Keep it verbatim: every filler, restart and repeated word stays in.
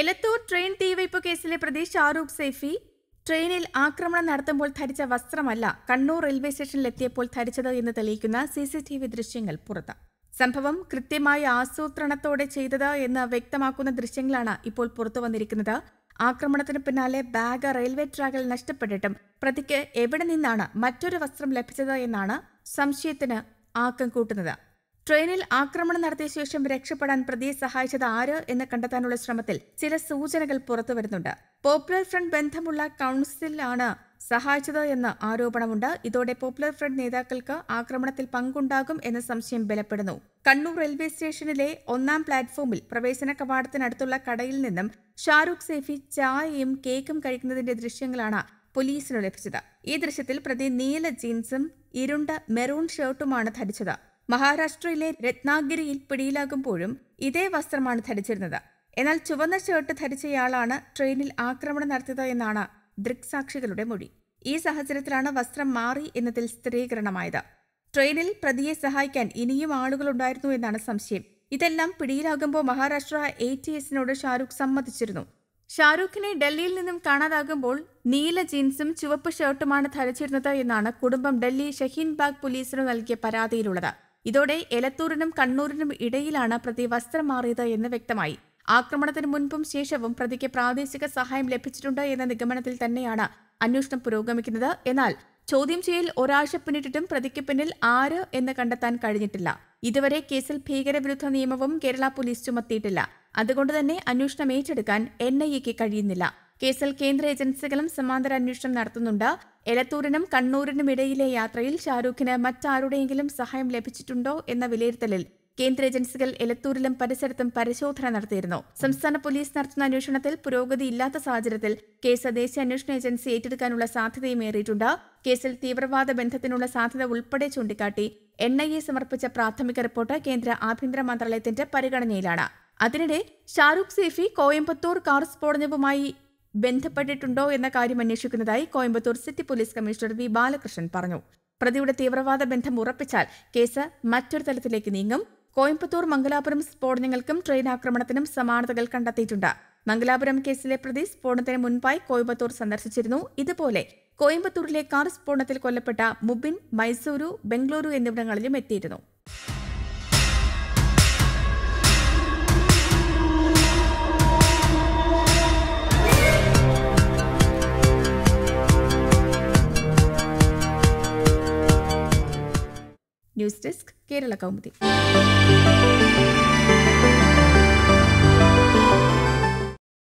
Elathur train തീവയ്പ് കേസിലെ പ്രതി ഷാറൂഖ് സൈഫി ട്രെയിനിൽ ആക്രമണം നടത്തുമ്പോൾ ധരിച്ച വസ്ത്രമല്ല കണ്ണൂർ റെയിൽവേ സ്റ്റേഷനിലെത്തിയപ്പോൾ ധരിച്ചത് എന്ന് തെളിയിക്കുന്ന സിസിടിവി ദൃശ്യങ്ങൾ പുറത്ത്. സംഭവം കൃത്യമായ ആസൂത്രണത്തോടെ ചെയ്തത് എന്ന് വ്യക്തമാക്കുന്ന ദൃശ്യങ്ങളാണ് ഇപ്പോൾ പുറത്തുവന്നിരിക്കുന്നത്. ആക്രമണത്തിന് പിന്നാലെ ബാഗ് റെയിൽവേ ട്രാക്കിൽ നഷ്ടപ്പെട്ടിട്ടും പ്രതിക്ക് എവിടെ നിന്നാണ് മറ്റൊരു വസ്ത്രം ലഭിച്ചത് എന്നാണ് സംശയത്തിന് ആക്കം കൂട്ടുന്നത്. ട്രെയിനിൽ ആക്രമണം നടത്തിയ ശേഷം രക്ഷപ്പെടാൻ പ്രതിയെ സഹായിച്ചത് ആര് എന്ന് കണ്ടെത്താനുള്ള ശ്രമത്തിൽ ചില സൂചനകൾ പുറത്തുവരുന്നുണ്ട്. പോപ്പുലർ ഫ്രണ്ട് ബന്ധമുള്ള കൗൺസിലാണ് സഹായിച്ചത് എന്ന ആരോപണമുണ്ട്. ഇതോടെ പോപ്പുലർ ഫ്രണ്ട് നേതാക്കൾക്ക് ആക്രമണത്തിൽ പങ്കുണ്ടാകും എന്ന സംശയം ബലപ്പെടുന്നു. കണ്ണൂർ റെയിൽവേ സ്റ്റേഷനിലെ ഒന്നാം പ്ലാറ്റ്ഫോമിൽ പ്രവേശന കവാടത്തിനടുത്തുള്ള കടയിൽ നിന്നും ഷാറൂഖ് സൈഫി ചായയും കേക്കും കഴിക്കുന്നതിന്റെ ദൃശ്യങ്ങളാണ് പോലീസിന് ലഭിച്ചത്. ഈ ദൃശ്യത്തിൽ പ്രതി നീല ജീൻസും ഇരുണ്ട മെറൂൺ ഷർട്ടുമാണ് ധരിച്ചത്. മഹാരാഷ്ട്രയിലെ രത്നാഗിരിയിൽ പിടിയിലാകുമ്പോഴും ഇതേ വസ്ത്രമാണ് ധരിച്ചിരുന്നത്. എന്നാൽ ചുവന്ന ഷർട്ട് ധരിച്ചയാളാണ് ട്രെയിനിൽ ആക്രമണം നടത്തിയത് എന്നാണ് ദൃക്സാക്ഷികളുടെ മൊഴി. ഈ സാഹചര്യത്തിലാണ് വസ്ത്രം മാറി എന്നതിൽ സ്ഥിരീകരണമായത്. ട്രെയിനിൽ പ്രതിയെ സഹായിക്കാൻ ഇനിയും ആളുകളുണ്ടായിരുന്നു എന്നാണ് സംശയം. ഇതെല്ലാം പിടിയിലാകുമ്പോൾ മഹാരാഷ്ട്ര എ ടി എസിനോട് ഷാരൂഖ് സമ്മതിച്ചിരുന്നു. ഷാരൂഖിനെ ഡൽഹിയിൽ നിന്നും കാണാതാകുമ്പോൾ നീല ജീൻസും ചുവപ്പ് ഷർട്ടുമാണ് ധരിച്ചിരുന്നത് എന്നാണ് കുടുംബം ഡൽഹി ഷഹീൻബാഗ് പോലീസിനു നൽകിയ പരാതിയിലുള്ളത്. ഇതോടെ എലത്തൂരിനും കണ്ണൂരിനും ഇടയിലാണ് പ്രതി വസ്ത്രം മാറിയത് എന്ന് വ്യക്തമായി. ആക്രമണത്തിന് മുൻപും ശേഷവും പ്രതിക്ക് പ്രാദേശിക സഹായം ലഭിച്ചിട്ടുണ്ട് എന്ന നിഗമനത്തിൽ തന്നെയാണ് അന്വേഷണം പുരോഗമിക്കുന്നത്. എന്നാൽ ചോദ്യം ചെയ്യൽ ഒരാഴ്ച പിന്നിട്ടിട്ടും പ്രതിക്ക് പിന്നിൽ ആര് എന്ന് കണ്ടെത്താൻ കഴിഞ്ഞിട്ടില്ല. ഇതുവരെ കേസിൽ ഭീകരവിരുദ്ധ നിയമവും കേരള പോലീസ് ചുമത്തിയിട്ടില്ല. അതുകൊണ്ട് തന്നെ അന്വേഷണം ഏറ്റെടുക്കാൻ എൻ ഐ എക്ക് കഴിയുന്നില്ല. കേസിൽ കേന്ദ്ര ഏജൻസികളും സമാന്തര അന്വേഷണം നടത്തുന്നുണ്ട്. എലത്തൂരിനും കണ്ണൂരിനും ഇടയിലെ യാത്രയിൽ ഷാരൂഖിന് മറ്റാരുടെയെങ്കിലും സഹായം ലഭിച്ചിട്ടുണ്ടോ എന്ന വിലയിരുത്തലിൽ കേന്ദ്ര ഏജൻസികൾ എലത്തൂരിലും പരിസരത്തും പരിശോധന നടത്തിയിരുന്നു. സംസ്ഥാന പോലീസ് നടത്തുന്ന അന്വേഷണത്തിൽ പുരോഗതിയില്ലാത്ത സാഹചര്യത്തിൽ കേസ് ദേശീയ അന്വേഷണ ഏജൻസി ഏറ്റെടുക്കാനുള്ള സാധ്യതയും ഏറിയിട്ടുണ്ട്. കേസിൽ തീവ്രവാദ ബന്ധത്തിനുള്ള സാധ്യത ഉൾപ്പെടെ ചൂണ്ടിക്കാട്ടി എൻ ഐ എ സമർപ്പിച്ച പ്രാഥമിക റിപ്പോർട്ട് കേന്ദ്ര ആഭ്യന്തര മന്ത്രാലയത്തിന്റെ പരിഗണനയിലാണ്. അതിനിടെ ഷാരൂഖ് സൈഫി കോയമ്പത്തൂർ കാർ സ്ഫോടനവുമായി ബന്ധപ്പെട്ടിട്ടുണ്ടോ എന്ന കാര്യം അന്വേഷിക്കുന്നതായി Coimbatore city police commissioner V Balakrishnan പറഞ്ഞു. പ്രതിയുടെ തീവ്രവാദ ബന്ധം ഉറപ്പിച്ചാൽ കേസ് മറ്റൊരു തലത്തിലേക്ക് നീങ്ങും. കോയമ്പത്തൂർ മംഗലാപുരം സ്ഫോടനങ്ങൾക്കും ട്രെയിൻ ആക്രമണത്തിനും സമാനതകൾ കണ്ടെത്തിയിട്ടുണ്ട്. മംഗലാപുരം കേസിലെ പ്രതി സ്ഫോടനത്തിന് മുൻപായി കോയമ്പത്തൂർ സന്ദർശിച്ചിരുന്നു. ഇതുപോലെ കോയമ്പത്തൂരിലെ കാർ സ്ഫോടനത്തിൽ കൊല്ലപ്പെട്ട മുബിൻ മൈസൂരു, ബംഗളൂരു എന്നിവിടങ്ങളിലും എത്തിയിരുന്നു. News desk Kerala Kaumudi.